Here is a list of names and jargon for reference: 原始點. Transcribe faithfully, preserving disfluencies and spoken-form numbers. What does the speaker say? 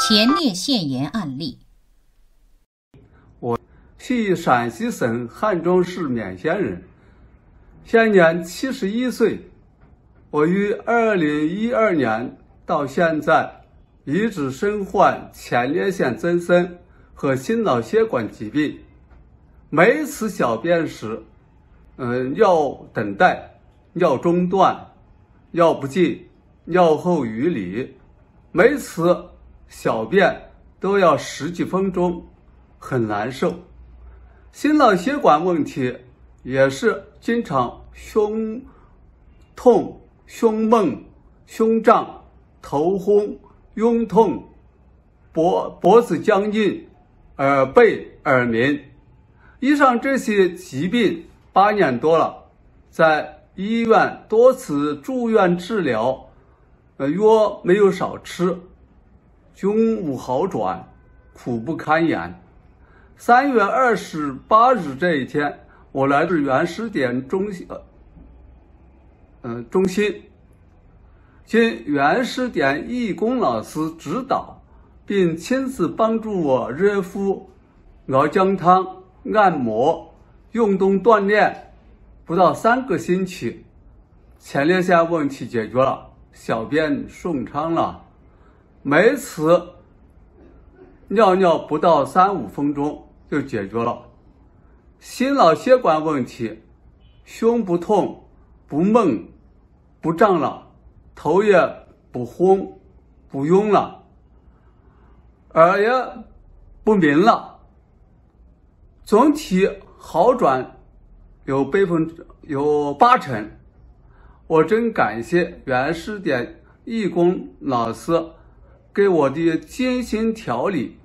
前列腺炎案例。我系陕西省汉中市勉县人，现年七十一岁。我于二零一二年到现在，一直身患前列腺增生和心脑血管疾病。每次小便时，嗯，要等待，要中断，要不尽，尿后于里。每次小便都要十几分钟，很难受。心脑血管问题也是经常胸痛、胸闷、胸胀、头昏、胸痛、脖脖子僵硬、耳背、耳鸣。以上这些疾病八年多了，在医院多次住院治疗，呃，药没有少吃，均无好转，苦不堪言。三月二十八日这一天，我来自原始点中心，呃，中心，经原始点义工老师指导，并亲自帮助我热敷、熬姜汤、按摩、运动锻炼。不到三个星期，前列腺问题解决了，小便顺畅了。每次尿尿不到三五分钟就解决了。心脑血管问题，胸不痛、不闷、不胀了，头也不昏、不晕了，耳也不鸣了，总体好转。有百分之有八成，我真感谢原始点义工老师给我的精心调理